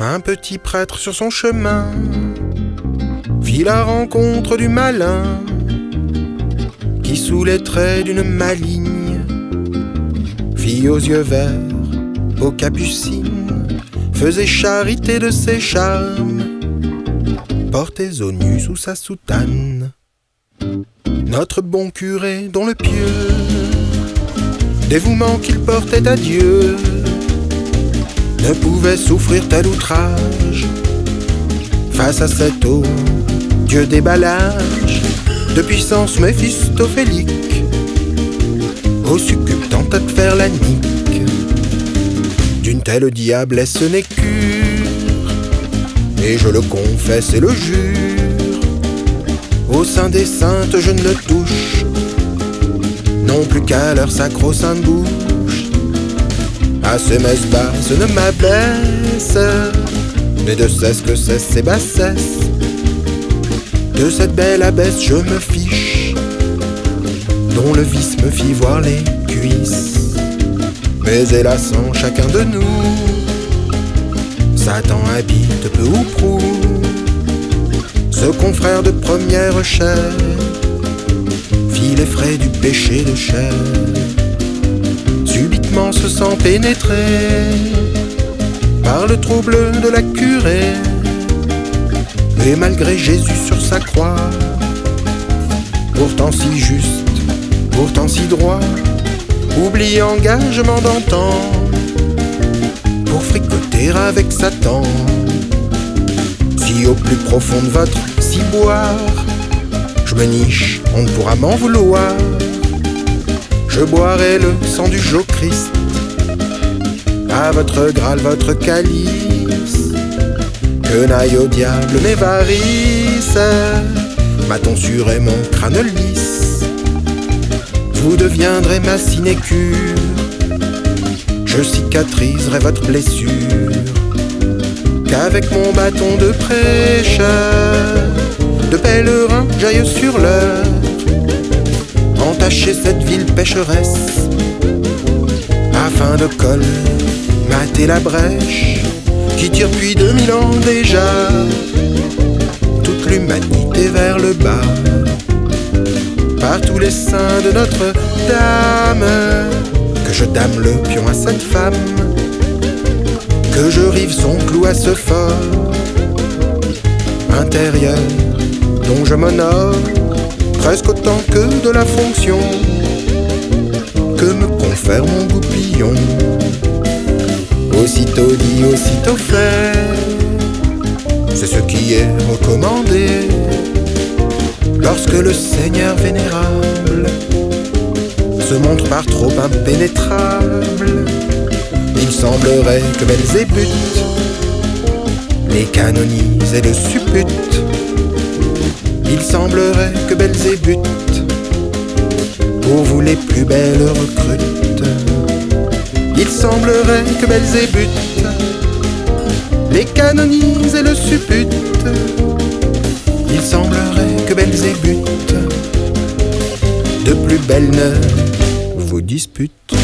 un petit prêtre sur son chemin fit la rencontre du malin qui sous les traits d'une maligne fit aux yeux verts, aux capucines, faisait charité de ses charmes, portait aux nues sous sa soutane. Notre bon curé, dont le pieux dévouement qu'il portait à Dieu ne pouvait souffrir tel outrage. Face à cet eau, Dieu déballage de puissance méphistophélique, au succube tenta de faire la nique. D'une telle diablesse n'est cure, et je le confesse et le jure, au sein des saintes je ne le touche, non plus qu'à leur sacro-sainte bouche. À ces messes basses ne m'abaisse, mais de cesse que cesse ces bassesses, de cette belle abbesse je me fiche, dont le vice me fit voir les cuisses. Mais hélas, en chacun de nous Satan habite peu ou prou ce confrère de première chair, fit les frais du péché de chair, subitement se sent pénétré par le trouble de la curée. Et malgré Jésus sur sa croix, pourtant si juste, pourtant si droit, oublie engagement d'antan pour fricoter avec Satan. Si au plus profond de votre ciboire je me niche, on ne pourra m'en vouloir. Je boirai le sang du Jésus-Christ à votre Graal, votre calice. Que n'aille au diable mes varices, ma tonsure et mon crâne lisse. Vous deviendrez ma sinécure, je cicatriserai votre blessure, qu'avec mon bâton de prêcheur, de pèlerin j'aille sur l'heure, entacher cette ville pécheresse, afin de coller mater la brèche qui tire depuis 2000 ans déjà toute l'humanité vers le bas. Par tous les saints de Notre-Dame, que je dame le pion à cette femme, que je rive son clou à ce fort intérieur dont je m'honore presque autant que de la fonction que me confère mon goupillon. Aussitôt dit, aussitôt fait, c'est ce qui est recommandé lorsque le Seigneur vénérable se montre par trop impénétrable. Il semblerait que Belzébuth les canonise et le suppute. Il semblerait que Belzébuth pour vous les plus belles recrute. Il semblerait que Belzébuth les canonise et le suppute. Il semblerait que Belzébuth de plus belles ne vous dispute.